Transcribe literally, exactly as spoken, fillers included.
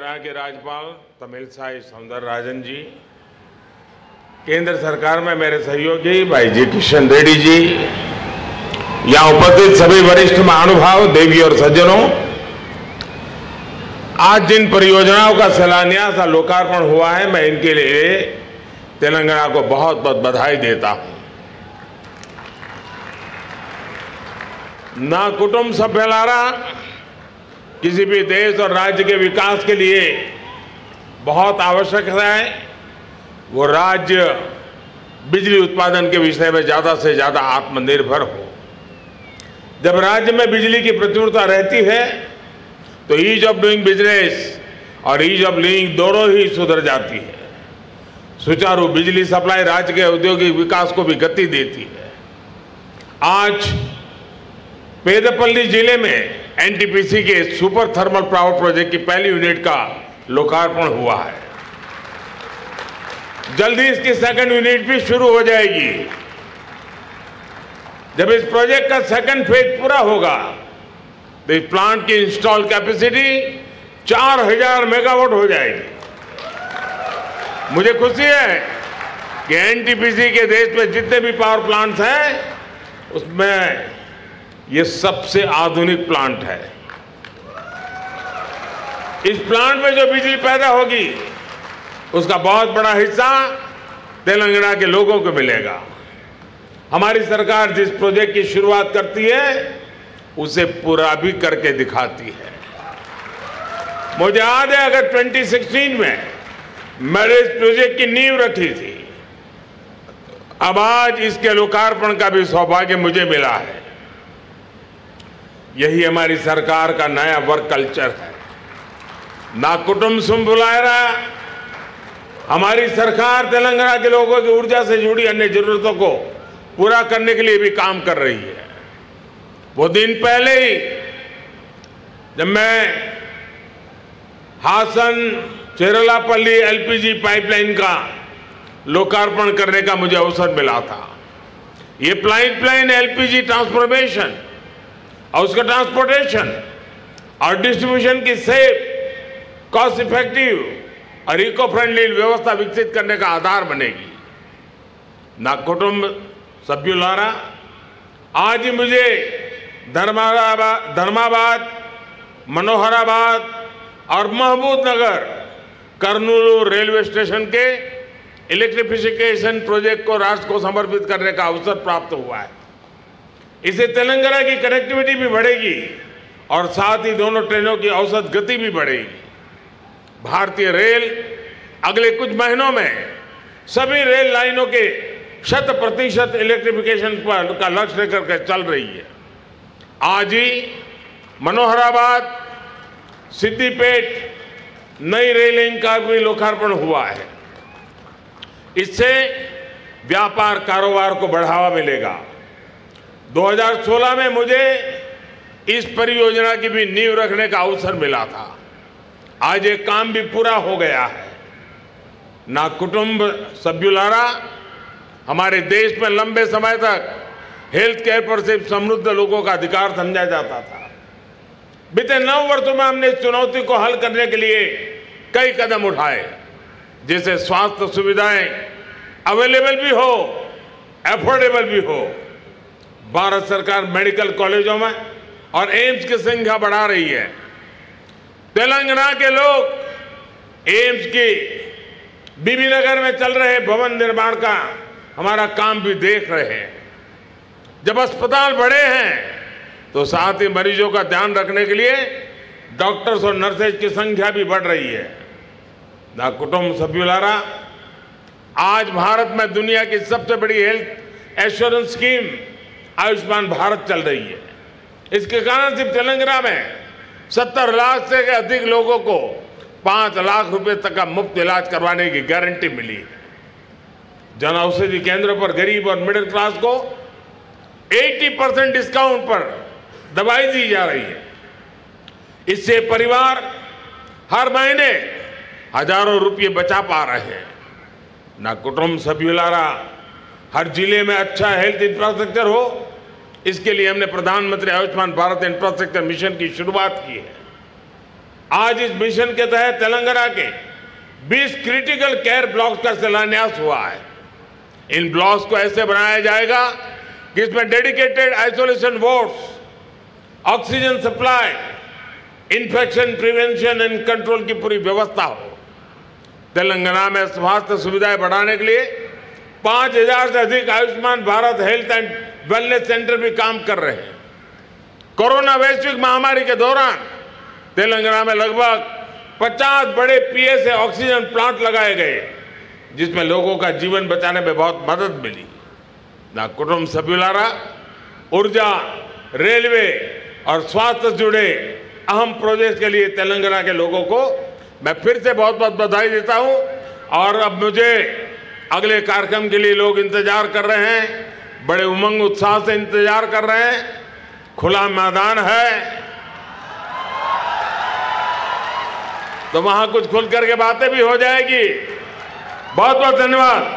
हरियाणा के राज्यपाल तमिलसाई सुंदरराजन जी, केंद्र सरकार में मेरे सहयोगी भाई जी किशन रेड्डी जी, यहाँ उपस्थित सभी वरिष्ठ महानुभाव, देवी और सज्जनों, आज जिन परियोजनाओं का शिलान्यास और लोकार्पण हुआ है, मैं इनके लिए तेलंगाना को बहुत बहुत बधाई देता हूँ। ना कुटुंब सभ्यलारा किसी भी देश और राज्य के विकास के लिए बहुत आवश्यक है, वो राज्य बिजली उत्पादन के विषय में ज़्यादा से ज़्यादा आत्मनिर्भर हो। जब राज्य में बिजली की प्रतियोगिता रहती है तो ईज ऑफ डूइंग बिजनेस और ईज ऑफ लिविंग दोनों ही सुधर जाती है। सुचारू बिजली सप्लाई राज्य के औद्योगिक विकास को भी गति देती है। आज पेदपल्ली जिले में एन टी पी सी के सुपर थर्मल पावर प्रोजेक्ट की पहली यूनिट का लोकार्पण हुआ है। जल्दी इसकी सेकंड यूनिट भी शुरू हो जाएगी। जब इस प्रोजेक्ट का सेकंड फेज पूरा होगा तो इस प्लांट की इंस्टॉल कैपेसिटी चार हज़ार मेगावाट हो जाएगी। मुझे खुशी है कि एन टी पी सी के देश में जितने भी पावर प्लांट्स हैं उसमें ये सबसे आधुनिक प्लांट है। इस प्लांट में जो बिजली पैदा होगी उसका बहुत बड़ा हिस्सा तेलंगाना के लोगों को मिलेगा। हमारी सरकार जिस प्रोजेक्ट की शुरुआत करती है उसे पूरा भी करके दिखाती है। मुझे याद है, अगर दो हज़ार सोलह में मैंने इस प्रोजेक्ट की नींव रखी थी, अब आज इसके लोकार्पण का भी सौभाग्य मुझे मिला है। यही हमारी सरकार का नया वर्क कल्चर है। ना कुटुंब सुन बुलायरा, हमारी सरकार तेलंगाना के लोगों की ऊर्जा से जुड़ी अन्य जरूरतों को पूरा करने के लिए भी काम कर रही है। वो दिन पहले ही जब मैं Hassan Cherlapalli L P G pipeline का लोकार्पण करने का मुझे अवसर मिला था। ये pipeline L P G transformation और उसका ट्रांसपोर्टेशन और डिस्ट्रीब्यूशन की सेफ, कॉस्ट इफेक्टिव और इको फ्रेंडली व्यवस्था विकसित करने का आधार बनेगी। ना कुटुंब सभ्यु लारा, आज ही मुझे धर्माबाद धर्माबाद मनोहराबाद और महबूबनगर कर्नूलू रेलवे स्टेशन के इलेक्ट्रिफिकेशन प्रोजेक्ट को राष्ट्र को समर्पित करने का अवसर प्राप्त हुआ है। इससे तेलंगाना की कनेक्टिविटी भी बढ़ेगी और साथ ही दोनों ट्रेनों की औसत गति भी बढ़ेगी। भारतीय रेल अगले कुछ महीनों में सभी रेल लाइनों के शत प्रतिशत इलेक्ट्रिफिकेशन पर का लक्ष्य लेकर के चल रही है। आज ही मनोहराबाद सिद्दीपेट नई रेल लाइन का भी लोकार्पण हुआ है। इससे व्यापार कारोबार को बढ़ावा मिलेगा। दो हज़ार सोलह में मुझे इस परियोजना की भी नींव रखने का अवसर मिला था। आज ये काम भी पूरा हो गया है। ना कुटुंब सभ्युलारा, हमारे देश में लंबे समय तक हेल्थ केयर पर सिर्फ समृद्ध लोगों का अधिकार समझा जाता था। बीते नौ वर्षों में हमने इस चुनौती को हल करने के लिए कई कदम उठाए, जिससे स्वास्थ्य सुविधाएं अवेलेबल भी हो, अफोर्डेबल भी हो। भारत सरकार मेडिकल कॉलेजों में और एम्स की संख्या बढ़ा रही है। तेलंगाना के लोग एम्स की बीबी नगर में चल रहे भवन निर्माण का हमारा काम भी देख रहे हैं। जब अस्पताल बड़े हैं तो साथ ही मरीजों का ध्यान रखने के लिए डॉक्टर्स और नर्सेज की संख्या भी बढ़ रही है। ना कुटुंब सभ्युलारा, आज भारत में दुनिया की सबसे बड़ी health assurance scheme Ayushman Bharat चल रही है। इसके कारण सिर्फ तेलंगाना में सत्तर लाख से अधिक लोगों को पाँच लाख रुपए तक का मुफ्त इलाज करवाने की गारंटी मिली है। जन औषधि केंद्रों पर गरीब और मिडिल क्लास को अस्सी परसेंट डिस्काउंट पर दवाई दी जा रही है। इससे परिवार हर महीने हजारों रुपये बचा पा रहे हैं। ना कुटुंब सभ्युलारा, हर जिले में अच्छा हेल्थ इंफ्रास्ट्रक्चर हो, इसके लिए हमने प्रधानमंत्री आयुष्मान भारत इंफ्रास्ट्रक्चर मिशन की शुरुआत की है। आज इस मिशन के तहत तेलंगाना के बीस क्रिटिकल केयर ब्लॉक्स का शिलान्यास हुआ है। इन ब्लॉक्स को ऐसे बनाया जाएगा कि इसमें dedicated isolation wards, oxygen supply, infection prevention and control की पूरी व्यवस्था हो। तेलंगाना में स्वास्थ्य सुविधाएं बढ़ाने के लिए पाँच हजार से अधिक Ayushman Bharat health and wellness centre भी काम कर रहे हैं। कोरोना वैश्विक महामारी के दौरान तेलंगाना में लगभग पचास बड़े पीएसए ऑक्सीजन प्लांट लगाए गए, जिसमें लोगों का जीवन बचाने में बहुत मदद मिली। ना कुटुंब सभ्युलारा ऊर्जा, रेलवे और स्वास्थ्य से जुड़े अहम प्रोजेक्ट के लिए तेलंगाना के लोगों को मैं फिर से बहुत बहुत बधाई देता हूं। और अब मुझे अगले कार्यक्रम के लिए लोग इंतजार कर रहे हैं, बड़े उमंग उत्साह से इंतजार कर रहे हैं। खुला मैदान है तो वहां कुछ खुल करके बातें भी हो जाएगी। बहुत बहुत धन्यवाद।